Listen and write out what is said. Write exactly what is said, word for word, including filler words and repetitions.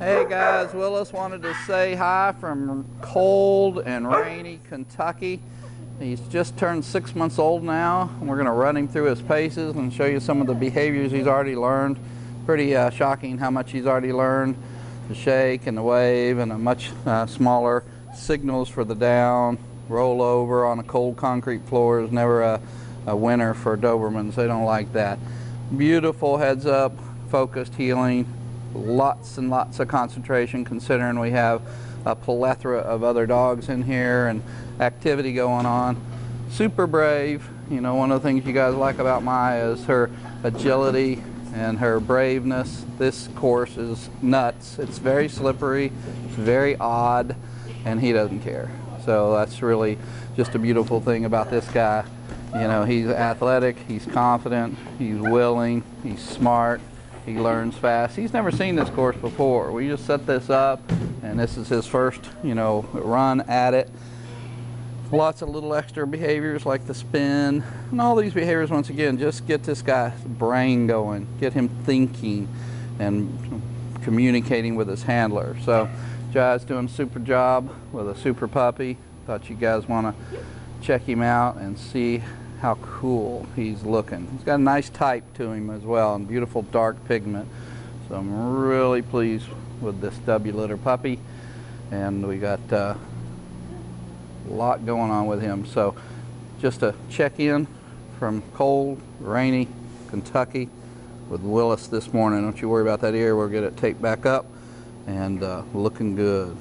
Hey guys, Willis wanted to say hi from cold and rainy Kentucky. He's just turned six months old now, and we're going to run him through his paces and show you some of the behaviors he's already learned. Pretty uh, shocking how much he's already learned. The shake and the wave and a much uh, smaller signals for the down. Roll over on a cold concrete floor is never a, a winner for Dobermans. They don't like that. Beautiful heads up, focused healing. Lots and lots of concentration considering we have a plethora of other dogs in here and activity going on. Super brave. You know, one of the things you guys like about Maya is her agility and her braveness. This course is nuts. It's very slippery, it's very odd, and he doesn't care. So that's really just a beautiful thing about this guy. You know, he's athletic, he's confident, he's willing, he's smart. He learns fast. He's never seen this course before. We just set this up, and this is his first, you know, run at it. Lots of little extra behaviors like the spin. And all these behaviors, once again, just get this guy's brain going. Get him thinking and communicating with his handler. So, Jai's doing a super job with a super puppy. Thought you guys want to check him out and see how cool he's looking. He's got a nice type to him as well, and beautiful dark pigment. So I'm really pleased with this W-Litter puppy, and we got uh, a lot going on with him. So just a check-in from cold, rainy Kentucky with Willis this morning. Don't you worry about that ear. We'll get it taped back up, and uh, looking good.